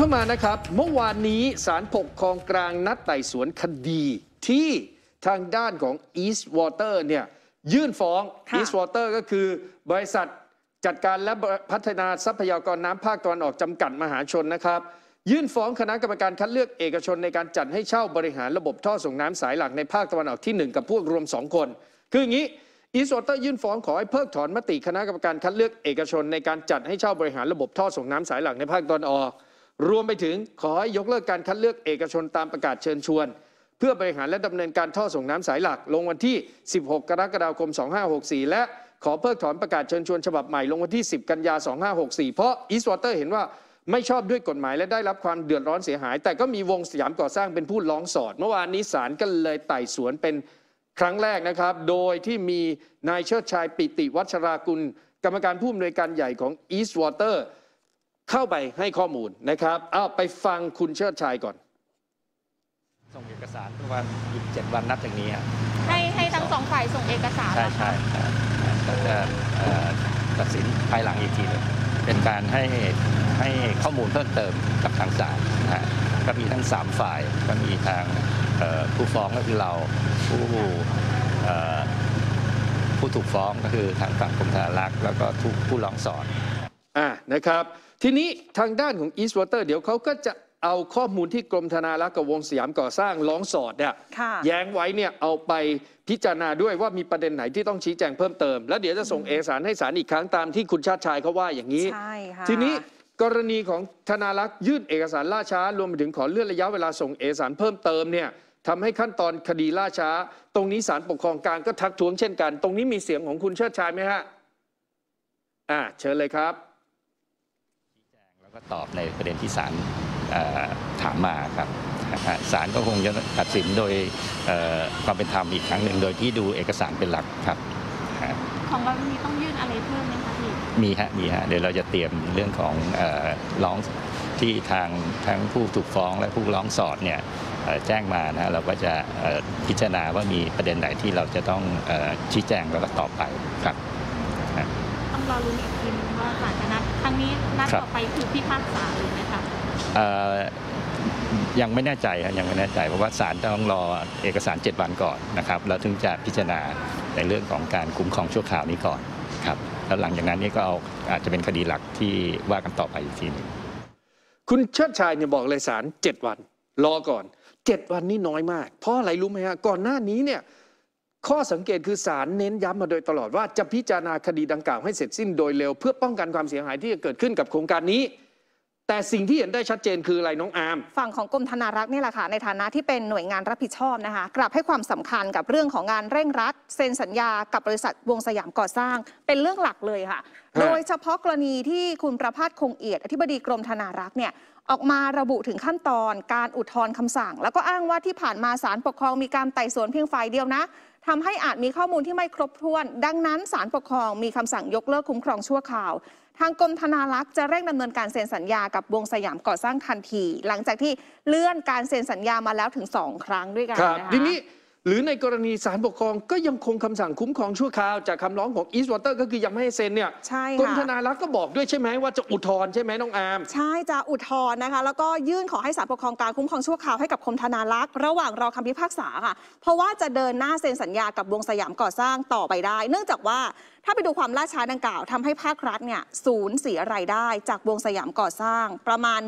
เข้ามานะครับเมื่อวานนี้ศาลปกครองกลางนัดไต่สวนคดีที่ทางด้านของ East Water เนี่ยยื่นฟ้อง East Water ก็คือบริษัทจัดการและพัฒนาทรัพยากรน้ำภาคตะวันออกจำกัดมหาชนนะครับยื่นฟ้องคณะกรรมการคัดเลือกเอกชนในการจัดให้เช่าบริหารระบบท่อส่งน้ำสายหลักในภาคตะวันออกที่1กับพวกรวม2คนคืออย่างนี้East Water ยื่นฟ้องขอให้เพิกถอนมติคณะกรรมการคัดเลือกเอกชนในการจัดให้เช่าบริหารระบบท่อส่งน้ำสายหลักในภาคตะวันออกรวมไปถึงขอให้ยกเลิกการคัดเลือกเอกชนตามประกาศเชิญชวนเพื่อบริหารและดำเนินการท่อส่งน้ำสายหลักลงวันที่16กรกฎาคม2564และขอเพิกถอนประกาศเชิญชวนฉบับใหม่ลงวันที่10กันยายน2564เพราะ East Water เห็นว่าไม่ชอบด้วยกฎหมายและได้รับความเดือดร้อนเสียหายแต่ก็มีวงสยามก่อสร้างเป็นผู้ร้องสอดเมื่อวานนี้ศาลก็เลยไต่สวนเป็นครั้งแรกนะครับโดยที่มีนายเชิดชัยปิติวัชรากุลกรรมการผู้อำนวยการใหญ่ของ East Water เข้าไปให้ข้อมูลนะครับเอาไปฟังคุณเชิดชัยก่อนส่งเอกสารประมาณ27วันนับจากนี้ให้ทั้งสองฝ่ายส่งเอกสารใช่ก็จะตัดสินภายหลังอีกทีเลยเป็นการให้ข้อมูลเพิ่มเติมกับทางศาลนะก็มีทั้ง3ฝ่ายก็มีทางผู้ฟ้องก็คือเราผู้ถูกฟ้องก็คือทางฝั่งกรมธนารักษ์แล้วก็ผู้ร้องสอดนะครับทีนี้ทางด้านของ East Water เดี๋ยวเขาก็จะเอาข้อมูลที่กรมธนารักษ์กับวงสยามก่อสร้างร้องสอดเนี่ยแย้งไว้เนี่ยเอาไปพิจารณาด้วยว่ามีประเด็นไหนที่ต้องชี้แจงเพิ่มเติมแล้วเดี๋ยวจะส่งเอกสารให้ศาลอีกครั้งตามที่คุณชาติชายเขาว่าอย่างนี้ทีนี้กรณีของธนารักษ์ยื่นเอกสารล่าช้ารวมไปถึงขอเลื่อนระยะเวลาส่งเอกสารเพิ่มเติมเนี่ยทำให้ขั้นตอนคดีล่าช้าตรงนี้ศาลปกครองกลางก็ทักท้วงเช่นกันตรงนี้มีเสียงของคุณเชิดชัยไหมฮะเชิญเลยครับชี้แจงแล้วก็ตอบในประเด็นที่ศาลถามมาครับศาลก็คงจะตัดสินโดยความเป็นธรรมอีกครั้งหนึ่งโดยที่ดูเอกสารเป็นหลักครับของเรามีต้องยื่นอะไรเพิ่มไหมคะพี่มีฮะเดี๋ยวเราจะเตรียมเรื่องของร้องที่ทางทั้งผู้ถูกฟ้องและผู้ร้องสอดเนี่ยแจ้งมานะเราก็จะพิจารณาว่ามีประเด็นไหนที่เราจะต้องชี้แจงแล้วก็ต่อไปครับต้องรอรู้อีกทีนึงว่าศาลจะนัดครั้งนี้นัดต่อไปคือพิพากษาหรือไหมคะยังไม่แน่ใจครับยังไม่แน่ใจเพราะว่าศาลต้องรอเอกสาร7วันก่อนนะครับแล้วถึงจะพิจารณาในเรื่องของการคุ้มครองชั่วคราวนี้ก่อนครับแล้วหลังจากนั้นนี่ก็อาจจะเป็นคดีหลักที่ว่ากันต่อไปอีกทีนึงคุณเชิดชัยเนี่ยบอกเลยศาล7วันรอก่อน7วันนี่น้อยมากเพราะอะไรรู้ไหมฮะก่อนหน้านี้เนี่ยข้อสังเกตคือศาลเน้นย้ำมาโดยตลอดว่าจะพิจารณาคดีดังกล่าวให้เสร็จสิ้นโดยเร็วเพื่อป้องกันความเสียหายที่จะเกิดขึ้นกับโครงการนี้แต่สิ่งที่เห็นได้ชัดเจนคืออะไรน้องอาร์มฝั่งของกรมธนารักษ์นี่แหละค่ะในฐานะที่เป็นหน่วยงานรับผิดชอบนะคะกลับให้ความสำคัญกับเรื่องของงานเร่งรัดเซ็นสัญญากับบริษัทวงสยามก่อสร้างเป็นเรื่องหลักเลยค่ะโดยเฉพาะกรณีที่คุณประภาสคงเอียดอธิบดีกรมธนารักษ์เนี่ยออกมาระบุถึงขั้นตอนการอุทธรณ์คำสั่งแล้วก็อ้างว่าที่ผ่านมาศาลปกครองมีการไต่สวนเพียงฝ่ายเดียวนะทำให้อาจมีข้อมูลที่ไม่ครบถ้วนดังนั้นศาลปกครองมีคำสั่งยกเลิกคุ้มครองชั่วคราวทางกรมธนารักษ์จะเร่งดำเนินการเซ็นสัญญากับวงสยามก่อสร้างทันทีหลังจากที่เลื่อนการเซ็นสัญญามาแล้วถึง2ครั้งด้วยกันนะคะทีนี้หรือในกรณีศาลปกครองก็ยังคงคำสั่งคุ้มครองชั่วคราวจากคำร้องของ East Water ก็คือยังไม่ให้เซ็นเนี่ยกรมธนารักษ์ก็บอกด้วยใช่ไหมว่าจะอุทธรณ์ใช่ไหมน้องอาร์มใช่จะอุทธรณ์นะคะแล้วก็ยื่นขอให้ศาลปกครองกลางคุ้มครองชั่วคราวให้กับกรมธนารักษ์ระหว่างรอคำพิพากษาค่ะเพราะว่าจะเดินหน้าเซ็นสัญญากับวงสยามก่อสร้างต่อไปได้เนื่องจากว่าถ้าไปดูความล่าช้าดังกล่าวทำให้ภาครัฐเนี่ยสูญเสียรายได้จากวงสยามก่อสร้างประมาณ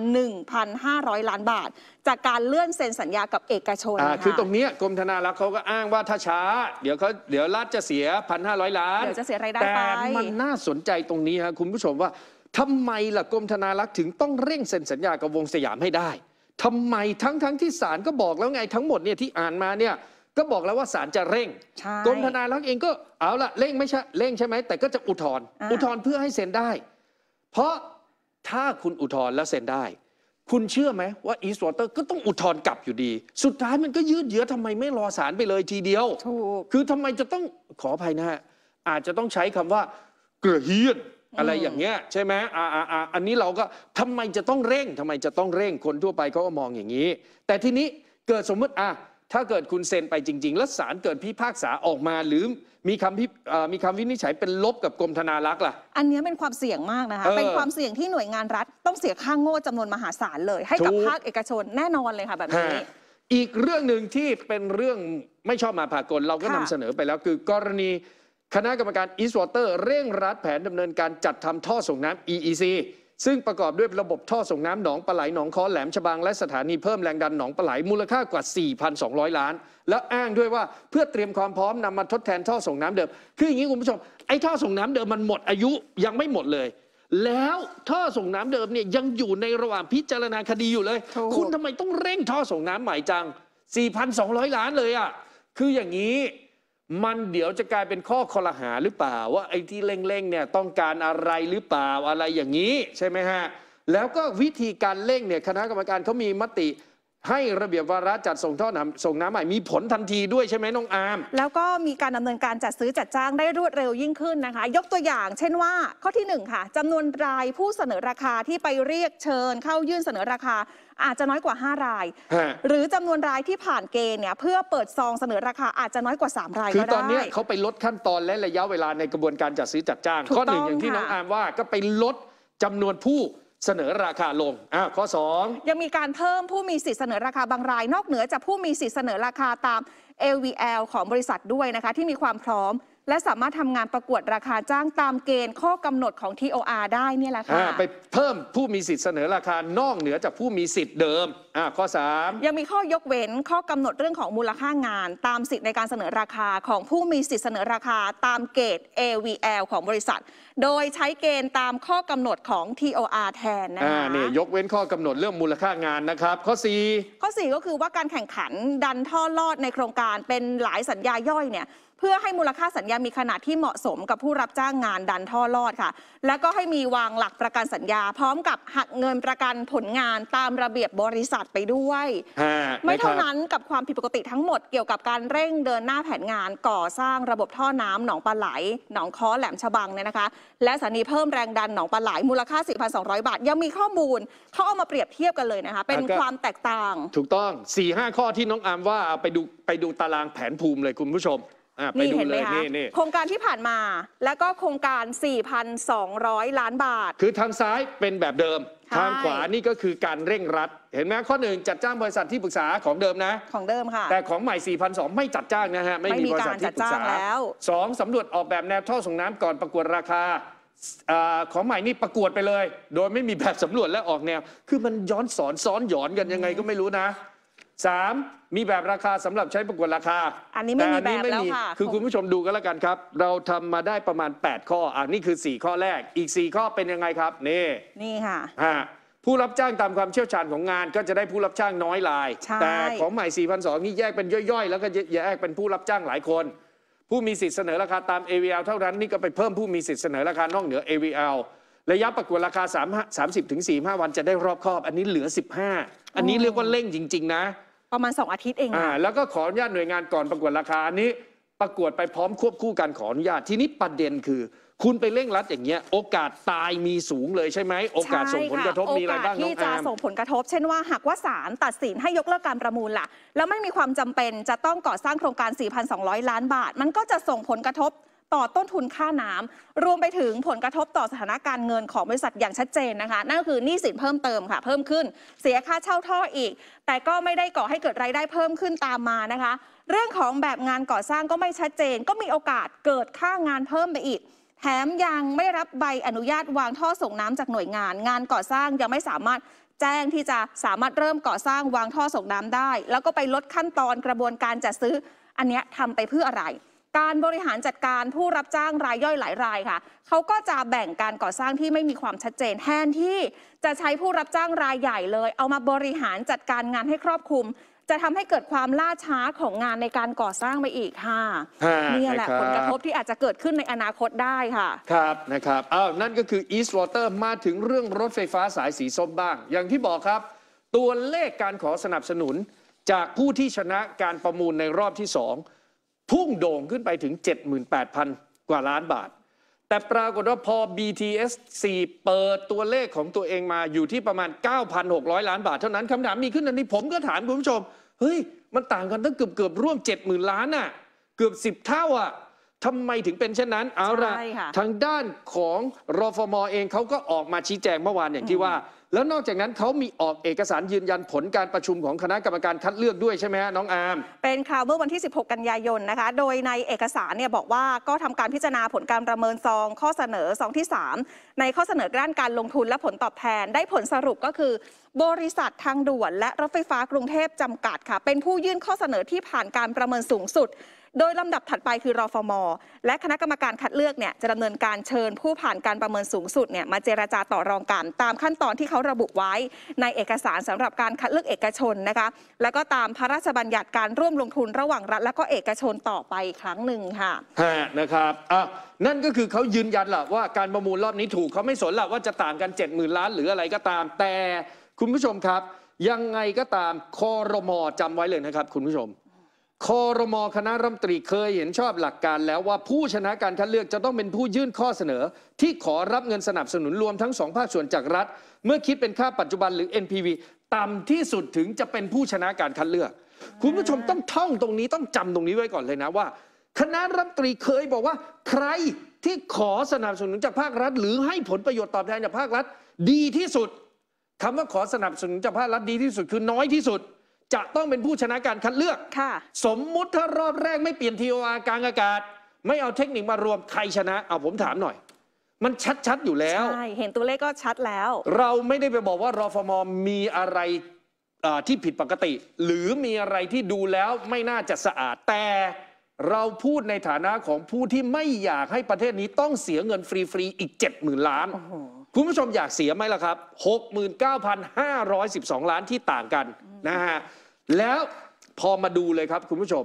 1,500 ล้านบาทจากการเลื่อนเซ็นสัญญากับเอกชนคือตรงนี้กรมธนารักษ์เขาก็อ้างว่าถ้าช้าเดี๋ยวรัฐจะเสีย 1,500 ล้านเดี๋ยวจะเสียรายได้ไปแต่มันน่าสนใจตรงนี้ครับคุณผู้ชมว่าทำไมล่ะกรมธนารักษ์ถึงต้องเร่งเซ็นสัญญากับวงสยามให้ได้ทำไมทั้งที่ศาลก็บอกแล้วไงทั้งหมดเนี่ยที่อ่านมาเนี่ยก็บอกแล้วว่าศาลจะเร่งกรมธนารักษ์เองก็เอาละเร่งไม่ใช่เร่งใช่ไหมแต่ก็จะอุทธรณ์เพื่อให้เซ็นได้เพราะถ้าคุณอุทธรณ์แล้วเซ็นได้คุณเชื่อไหมว่า East Water ก็ต้องอุทธรณ์กลับอยู่ดีสุดท้ายมันก็ยืดเยื้อทำไมไม่รอศาลไปเลยทีเดียวคือทำไมจะต้องขออภัยนะฮะอาจจะต้องใช้คำว่ากระเฮี้ยนอะไรอย่างเงี้ยใช่ไหมอันนี้เราก็ทำไมจะต้องเร่งคนทั่วไปเขาก็มองอย่างนี้แต่ทีนี้เกิดสมมติ ถ้าเกิดคุณเซ็นไปจริงๆแล้วศาลเกิดพิพากษาออกมาหรือมีคำวินิจฉัยเป็นลบกับกรมธนารักษ์ล่ะอันนี้เป็นความเสี่ยงมากนะคะ เป็นความเสี่ยงที่หน่วยงานรัฐต้องเสียค่าโง่จำนวนมหาศาลเลยให้กับภาคเอกชนแน่นอนเลยค่ะแบบนี้อีกเรื่องหนึ่งที่เป็นเรื่องไม่ชอบมาพากลเราก็นำเสนอไปแล้วคือกรณีคณะกรรมการ East Water เร่งรัดแผนดำเนินการจัดทำท่อส่งน้ำ EEC ซึ่งประกอบด้วยระบบท่อส่งน้ำหนองปลาไหลหนองค้อแหลมฉบังและสถานีเพิ่มแรงดันหนองปลาไหลมูลค่ากว่า 4,200 ล้านแล้วอ้างด้วยว่าเพื่อเตรียมความพร้อมนำมาทดแทนท่อส่งน้ำเดิมคืออย่างนี้คุณผู้ชมไอ้ท่อส่งน้ำเดิมมันหมดอายุยังไม่หมดเลยแล้วท่อส่งน้ำเดิมเนี่ยยังอยู่ในระหว่างพิจารณาคดีอยู่เลยคุณทำไมต้องเร่งท่อส่งน้ำใหม่จัง 4,200 ล้านเลยอ่ะคืออย่างนี้มันเดี๋ยวจะกลายเป็นข้อคอรหาหรือเปล่าว่าไอ้ที่เร่งๆเนี่ยต้องการอะไรหรือเปล่าอะไรอย่างนี้ใช่ไหมฮะแล้วก็วิธีการเร่งเนี่ยคณะกรรมการเขามีมติให้ระเบียบวาระจัดส่งท่อส่งน้ำใหม่มีผลทันทีด้วยใช่ไหมน้องอาร์มแล้วก็มีการดำเนินการจัดซื้อจัดจ้างได้รวดเร็วยิ่งขึ้นนะคะยกตัวอย่างเช่นว่าข้อที่1ค่ะจำนวนรายผู้เสนอราคาที่ไปเรียกเชิญเข้ายื่นเสนอราคาอาจจะน้อยกว่า5รายหรือจำนวนรายที่ผ่านเกณฑ์เนี่ยเพื่อเปิดซองเสนอราคาอาจจะน้อยกว่า3รายก็ได้คือตอนนี้เขาไปลดขั้นตอนและระยะเวลาในกระบวนการจัดซื้อจัดจ้างข้อ1อย่างที่น้องอาร์มว่าก็ไปลดจำนวนผู้เสนอราคาลงข้อ2ยังมีการเพิ่มผู้มีสิทธิเสนอราคาบางรายนอกเหนือจากผู้มีสิทธิเสนอราคาตาม LVL ของบริษัทด้วยนะคะที่มีความพร้อมและสามารถทำงานประกวดราคาจ้างตามเกณฑ์ข้อกำหนดของ TOR ได้เนี่ยแหละค่ะไปเพิ่มผู้มีสิทธิเสนอราคานอกเหนือจากผู้มีสิทธิเดิมข้อ3ยังมีข้อยกเว้นข้อกำหนดเรื่องของมูลค่างานตามสิทธิในการเสนอราคาของผู้มีสิทธิเสนอราคาตามเกณฑ์ AVL ของบริษัทโดยใช้เกณฑ์ตามข้อกำหนดของ TOR แทนนะคะนี่ยกเว้นข้อกำหนดเรื่องมูลค่างานนะครับข้อ4ก็คือว่าการแข่งขันดันท่อลอดในโครงการเป็นหลายสัญญาย่อยเนี่ยเพื่อให้มูลค่าสัญญามีขนาดที่เหมาะสมกับผู้รับจ้างงานดันท่อลอดค่ะและก็ให้มีวางหลักประกันสัญญาพร้อมกับหักเงินประกันผลงานตามระเบียบบริษัทไปด้วยไม่เท่านั้นกับความผิดปกติทั้งหมดเกี่ยวกับการเร่งเดินหน้าแผนงานก่อสร้างระบบท่อน้ำหนองปลาไหลหนองค้อแหลมฉบังเนี่ยนะคะและสถานีเพิ่มแรงดันหนองปลาไหลมูลค่า 4,200 บาทยังมีข้อมูลเขาเอามาเปรียบเทียบกันเลยนะคะเป็นความแตกต่างถูกต้อง 4-5 ข้อที่น้องอาร์มว่าไปดูตารางแผนภูมิเลยคุณผู้ชมนี่เห็นไหมคะโครงการที่ผ่านมาแล้วก็โครงการ 4,200 ล้านบาทคือทางซ้ายเป็นแบบเดิมทางขวานี่ก็คือการเร่งรัดเห็นไหมข้อหนึ่งจัดจ้างบริษัทที่ปรึกษาของเดิมนะของเดิมค่ะแต่ของใหม่ 4,200 ไม่จัดจ้างนะฮะไม่มีบริษัทที่ปรึกษาแล้ว2สำรวจออกแบบแนวท่อส่งน้ำก่อนประกวดราคาของใหม่นี่ประกวดไปเลยโดยไม่มีแบบสำรวจและออกแนวคือมันย้อนสอนซ้อนหยอนกันยังไงก็ไม่รู้นะ3มีแบบราคาสำหรับใช้ประกวดราคาอันนี้ไม่มีแบบแล้วค่ะคือคุณผู้ชมดูกันแล้วกันครับเราทำมาได้ประมาณ8ข้ออันนี้คือ4ข้อแรกอีก4ข้อเป็นยังไงครับนี่ค่ะผู้รับจ้างตามความเชี่ยวชาญของงานก็จะได้ผู้รับจ้างน้อยรายแต่ของใหม่ 4,200 นี่แยกเป็นย่อยๆแล้วก็แยกเป็นผู้รับจ้างหลายคนผู้มีสิทธิเสนอราคาตาม AVL เท่านั้นนี่ก็ไปเพิ่มผู้มีสิทธิเสนอราคานอกเหนือ AVL ระยะประกวดราคา 30-45 วันจะได้รอบครอบอันนี้เหลือ15อันนี้เรียกว่าเร่งจริงๆนะประมาณ2อาทิตย์เองแล้วก็ขออนุญาตหน่วยงานก่อนประกวดราคาอันนี้ประกวดไปพร้อมควบคู่กันขออนุญาตทีนี้ประเด็นคือคุณไปเร่งรัดอย่างเงี้ยโอกาสตายมีสูงเลยใช่ไหมโอกาสส่งผลกระทบมีอะไรบ้างน้องอาร์มโอกาสที่จะส่งผลกระทบเช่นว่าหากว่าศาลตัดสินให้ยกเลิกการประมูลล่ะแล้วไม่มีความจำเป็นจะต้องก่อสร้างโครงการ 4,200 ล้านบาทมันก็จะส่งผลกระทบต่อต้นทุนค่าน้ำรวมไปถึงผลกระทบต่อสถานการณ์เงินของบริษัทอย่างชัดเจนนะคะนั่นก็คือหนี้สินเพิ่มเติมค่ะเพิ่มขึ้นเสียค่าเช่าท่ออีกแต่ก็ไม่ได้ก่อให้เกิดรายได้เพิ่มขึ้นตามมานะคะเรื่องของแบบงานก่อสร้างก็ไม่ชัดเจนก็มีโอกาสเกิดค่างานเพิ่มไปอีกแถมยังไม่รับใบอนุญาตวางท่อส่งน้ำจากหน่วยงานงานก่อสร้างยังไม่สามารถแจ้งที่จะสามารถเริ่มก่อสร้างวางท่อส่งน้ำได้แล้วก็ไปลดขั้นตอนกระบวนการจัดซื้ออันนี้ทำไปเพื่ออะไรการบริหารจัดการผู้รับจ้างรายย่อยหลายรายค่ะเขาก็จะแบ่งการก่อสร้างที่ไม่มีความชัดเจนแทนที่จะใช้ผู้รับจ้างรายใหญ่เลยเอามาบริหารจัดการงานให้ครอบคลุมจะทำให้เกิดความล่าช้าของงานในการก่อสร้างไปอีกค่ะนี่แหละผลกระทบที่อาจจะเกิดขึ้นในอนาคตได้ค่ะครับนะครับนั่นก็คือ East Water มาถึงเรื่องรถไฟฟ้าสายสีส้มบ้างอย่างที่บอกครับตัวเลขการขอสนับสนุนจากผู้ที่ชนะการประมูลในรอบที่2พุ่งโด่งขึ้นไปถึง 78,000 กว่าล้านบาทแต่ปรากฏว่าพอ BTS 4 เปิดตัวเลขของตัวเองมาอยู่ที่ประมาณ 9,600 ล้านบาทเท่านั้นคำถามมีขึ้นอันนี้ผมก็ถามคุณผู้ชมเฮ้ย มันต่างกันตั้งเกือบร่วม 70,000 ล้านน่ะเกือบ10เท่าอ่ะทำไมถึงเป็นเช่นนั้นเอาละทางด้านของรฟม.เองเขาก็ออกมาชี้แจงเมื่อวานอย่างที่ว่าแล้วนอกจากนั้นเขามีออกเอกสารยืนยันผลการประชุมของคณะกรรมการคัดเลือกด้วยใช่ไหมฮะน้องอาร์มเป็นข่าวเมื่อวันที่16กันยายนนะคะโดยในเอกสารเนี่ยบอกว่าก็ทำการพิจารณาผลการประเมินซองข้อเสนอซองที่3ในข้อเสนอด้านการลงทุนและผลตอบแทนได้ผลสรุปก็คือบริษัททางด่วนและรถไฟฟ้ากรุงเทพจำกัดค่ะเป็นผู้ยื่นข้อเสนอที่ผ่านการประเมินสูงสุดโดยลำดับถัดไปคือรฟม.และคณะกรรมการคัดเลือกเนี่ยจะดำเนินการเชิญผู้ผ่านการประเมินสูงสุดเนี่ยมาเจรจาต่อรองกันตามขั้นตอนที่เขาระบุไว้ในเอกสารสำหรับการคัดเลือกเอกชนนะคะแล้วก็ตามพระราชบัญญัติการร่วมลงทุนระหว่างรัฐและก็เอกชนต่อไปครั้งหนึ่งค่ะนะครับนั่นก็คือเขายืนยันแหละว่าการประมูลรอบนี้ถูกเขาไม่สนละว่าจะต่างกัน 70,000 ล้านหรืออะไรก็ตามแต่คุณผู้ชมครับยังไงก็ตามครม.จำไว้เลยนะครับคุณผู้ชมครม.คณะรัฐมนตรีเคยเห็นชอบหลักการแล้วว่าผู้ชนะการคัดเลือกจะต้องเป็นผู้ยื่นข้อเสนอที่ขอรับเงินสนับสนุนรวมทั้ง2ภาคส่วนจากรัฐเมื่อคิดเป็นค่าปัจจุบันหรือ NPV ต่ำที่สุดถึงจะเป็นผู้ชนะการคัดเลือกคุณผู้ชมต้องท่องตรงนี้ต้องจำตรงนี้ไว้ก่อนเลยนะว่าคณะรัฐมนตรีเคยบอกว่าใครที่ขอสนับสนุนจากภาครัฐหรือให้ผลประโยชน์ตอบแทนจากภาครัฐดีที่สุดคำว่าขอสนับสนุนจากภาครัฐดีที่สุดคือน้อยที่สุดจะต้องเป็นผู้ชนะการคัดเลือกสมมุติถ้ารอบแรกไม่เปลี่ยน TOR กลางอากาศไม่เอาเทคนิคมารวมใครชนะเอาผมถามหน่อยมันชัดอยู่แล้วใช่เห็นตัวเลขก็ชัดแล้วเราไม่ได้ไปบอกว่ารฟม.มีอะไรที่ผิดปกติหรือมีอะไรที่ดูแล้วไม่น่าจะสะอาดแต่เราพูดในฐานะของผู้ที่ไม่อยากให้ประเทศนี้ต้องเสียเงินฟรีๆอีก 70,000 ล้านคุณผู้ชมอยากเสียไหมล่ะครับ 69,512 ล้านที่ต่างกันนะฮะแล้วพอมาดูเลยครับคุณผู้ชม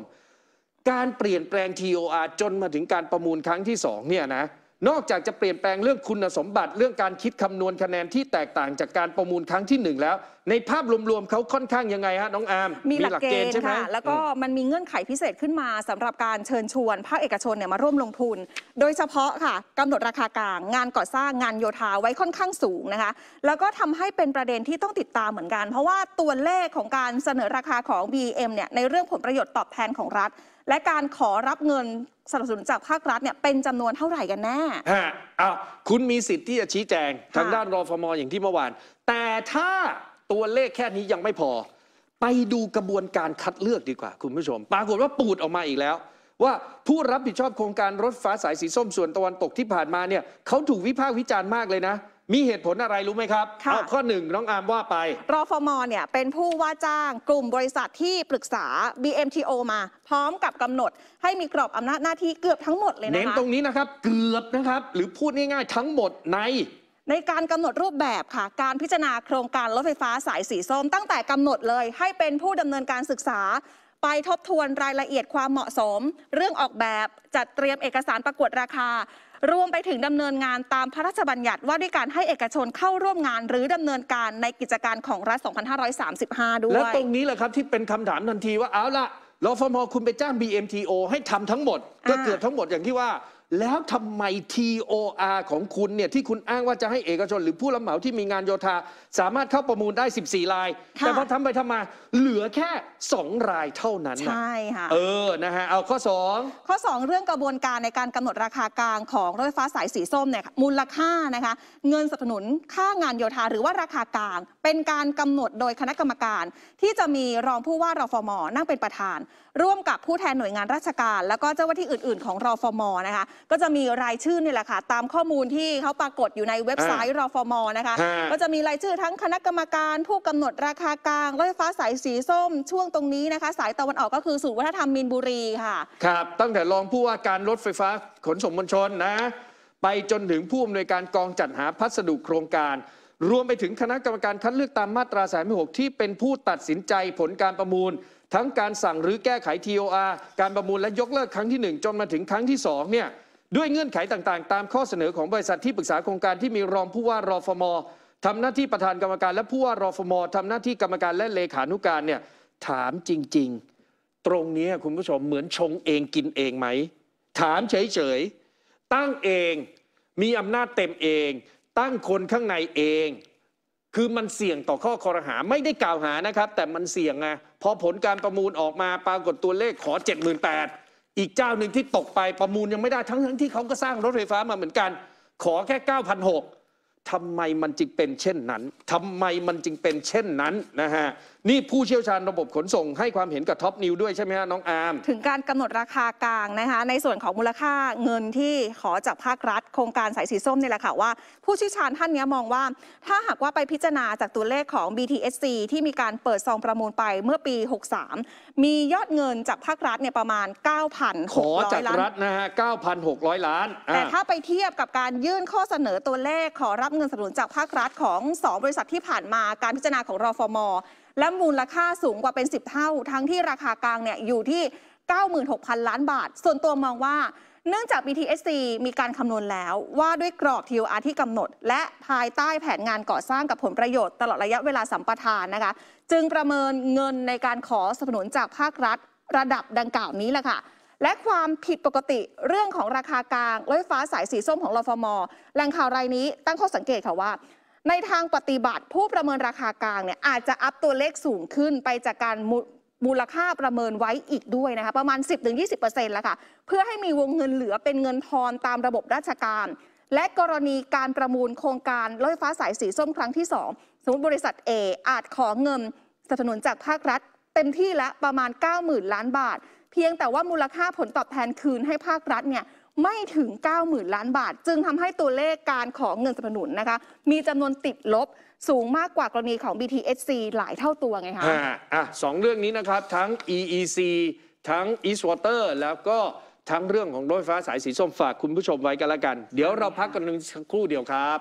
การเปลี่ยนแปลง TOR จนมาถึงการประมูลครั้งที่2เนี่ยนะนอกจากจะเปลี่ยนแปลงเรื่องคุณสมบัติเรื่องการคิดคำนวณคะแนนที่แตกต่างจากการประมูลครั้งที่1แล้วในภาพรวมๆเขาค่อนข้างยังไงฮะน้องอาร์มมีหลักเกณฑ์ใช่ไหมแล้วก็มันมีเงื่อนไขพิเศษขึ้นมาสำหรับการเชิญชวนภาคเอกชนเนี่ยมาร่วมลงทุนโดยเฉพาะค่ะกำหนดราคากลางงานก่อสร้างงานโยธาไว้ค่อนข้างสูงนะคะแล้วก็ทำให้เป็นประเด็นที่ต้องติดตามเหมือนกันเพราะว่าตัวเลขของการเสนอราคาของ BM เนี่ยในเรื่องผลประโยชน์ตอบแทนของรัฐและการขอรับเงินสนับสนุนจากภาครัฐเนี่ยเป็นจำนวนเท่าไหร่กันแน่คุณมีสิทธิ์ที่จะชี้แจงทางด้านรฟม.อย่างที่เมื่อวานแต่ถ้าตัวเลขแค่นี้ยังไม่พอไปดูกระบวนการคัดเลือกดีกว่าคุณผู้ชมปรากฏว่าปูดออกมาอีกแล้วว่าผู้รับผิดชอบโครงการรถไฟฟ้าสายสีส้มส่วนตะวันตกที่ผ่านมาเนี่ยเขาถูกวิพากษ์วิจารณ์มากเลยนะมีเหตุผลอะไรรู้ไหมครับข้อหนึ่งน้องอาร์มว่าไปรฟม.เนี่ยเป็นผู้ว่าจ้างกลุ่มบริษัทที่ปรึกษา BMTO มาพร้อมกับกำหนดให้มีกรอบอำนาจหน้าที่เกือบทั้งหมดเลยนะคะเน้นตรงนี้นะครับเกือบนะครับหรือพูดง่ายๆทั้งหมดในการกำหนดรูปแบบค่ะการพิจารณาโครงการรถไฟฟ้าสายสีส้มตั้งแต่กำหนดเลยให้เป็นผู้ดำเนินการศึกษาไปทบทวนรายละเอียดความเหมาะสมเรื่องออกแบบจัดเตรียมเอกสารประกวดราคารวมไปถึงดำเนินงานตามพระราชบัญญัติว่าด้วยการให้เอกชนเข้าร่วมงานหรือดำเนินการในกิจการของรัฐ 2535 ด้วยและตรงนี้แหละครับที่เป็นคำถามทันทีว่าเอาล่ะรฟม.คุณไปจ้าง BMTO ให้ทำทั้งหมดก็เกือบทั้งหมดอย่างที่ว่าแล้วทำไม TOR ของคุณเนี่ยที่คุณอ้างว่าจะให้เอกชนหรือผู้รับเหมาที่มีงานโยธาสามารถเข้าประมูลได้14รายแต่พอทำไปทำมาเหลือแค่2รายเท่านั้นใช่ค่ะนะฮะเอาข้อ2เรื่องกระบวนการในการกำหนดราคากลางของรถไฟฟ้าสายสีส้มเนี่ยมูลค่านะคะเงินสนับสนุนค่างานโยธาหรือว่าราคากลางเป็นการกำหนดโดยคณะกรรมการที่จะมีรองผู้ว่ารฟม.นั่งเป็นประธานร่วมกับผู้แทนหน่วยงานราชการแล้วก็เจ้าหน้าที่อื่นๆของรฟม.นะคะก็จะมีรายชื่อนี่แหละค่ะตามข้อมูลที่เขาปรากฏอยู่ในเว็บไซต์รฟม.นะคะก็จะมีรายชื่อทั้งคณะกรรมการผู้กำหนดราคากลางรถไฟฟ้าสายสีส้มช่วงตรงนี้นะคะสายตะวันออกก็คือศูนย์วัฒนธรรมมีนบุรีค่ะครับตั้งแต่รองผู้ว่าการรถไฟฟ้าขนส่งมวลชนนะไปจนถึงผู้อำนวยการกองจัดหาพัสดุโครงการรวมไปถึงคณะกรรมการคัดเลือกตามมาตรา 36ที่เป็นผู้ตัดสินใจผลการประมูลทั้งการสั่งหรือแก้ไข TOR การประมูลและยกเลิกครั้งที่1จนมาถึงครั้งที่2เนี่ยด้วยเงื่อนไขต่างๆตามข้อเสนอของบริษัทที่ปรึกษาโครงการที่มีรองผู้ว่ารฟม.ทำหน้าที่ประธานกรรมการและผู้ว่ารฟม.ทำหน้าที่กรรมการและเลขานุการเนี่ยถามจริงๆตรงนี้คุณผู้ชมเหมือนชงเองกินเองไหมถามเฉยๆตั้งเองมีอำนาจเต็มเองตั้งคนข้างในเองคือมันเสี่ยงต่อข้อครหาไม่ได้กล่าวหานะครับแต่มันเสี่ยงไง พอผลการประมูลออกมาปรากฏตัวเลขขอ 78,000 อีกเจ้าหนึ่งที่ตกไปประมูลยังไม่ได้ทั้งที่เขาก็สร้างรถไฟฟ้ามาเหมือนกันขอแค่ 9,600 ทำไมมันจึงเป็นเช่นนั้นนะฮะนี่ผู้เชี่ยวชาญระบบขนส่งให้ความเห็นกับท็อปนิวด้วยใช่ไหมฮะน้องอาร์มถึงการกำหนดราคากลางนะคะในส่วนของมูลค่าเงินที่ขอจากภาครัฐโครงการสายสีส้มนี่แหละค่ะว่าผู้เชี่ยวชาญท่านนี้มองว่าถ้าหากว่าไปพิจารณาจากตัวเลขของ BTS ที่มีการเปิดซองประมูลไปเมื่อปี 63 มียอดเงินจากภาครัฐเนี่ยประมาณ 9,600 ล้านขอจากรัฐนะฮะ 9,600 ล้านแต่ถ้าไปเทียบกับการยื่นข้อเสนอตัวเลขขอรับเงินสนับสนุนจากภาครัฐของ2บริษัทที่ผ่านมาการพิจารณาของรฟม.และมูลค่าสูงกว่าเป็น10เท่าทั้งที่ราคากลางเนี่ยอยู่ที่ 96,000 ล้านบาทส่วนตัวมองว่าเนื่องจาก BTS มีการคำนวณแล้วว่าด้วยกรอบ TOR ที่กำหนดและภายใต้แผนงานก่อสร้างกับผลประโยชน์ตลอดระยะเวลาสัมปทานนะคะจึงประเมินเงินในการขอสนับสนุนจากภาครัฐระดับดังกล่าวนี้แหละค่ะและความผิดปกติเรื่องของราคากลางรถไฟฟ้าสายสีส้มของรฟม.แหล่งข่าวรายนี้ตั้งข้อสังเกตค่ะว่าในทางปฏิบัติผู้ประเมินราคากลางเนี่ยอาจจะอัพตัวเลขสูงขึ้นไปจากการมูลค่าประเมินไว้อีกด้วยนะคะประมาณ 10-20% แล้วค่ะเพื่อให้มีวงเงินเหลือเป็นเงินทอนตามระบบราชการและกรณีการประมูลโครงการรถไฟฟ้าสายสีส้มครั้งที่2สมมติบริษัท A อาจขอเงินสนับสนุนจากภาครัฐเต็มที่ละประมาณ 90,000 ล้านบาทเพียงแต่ว่ามูลค่าผลตอบแทนคืนให้ภาครัฐเนี่ยไม่ถึง 90,000 ล้านบาทจึงทำให้ตัวเลขการขอเงินสนับสนุนนะคะมีจำนวนติดลบสูงมากกว่ากรณีของ BTSC หลายเท่าตัวไงคะสองเรื่องนี้นะครับทั้ง EEC ทั้ง East Water แล้วก็ทั้งเรื่องของรถไฟฟ้าสายสีส้มฝากคุณผู้ชมไว้กันละกันเดี๋ยวเราพักกันสักครู่เดียวครับ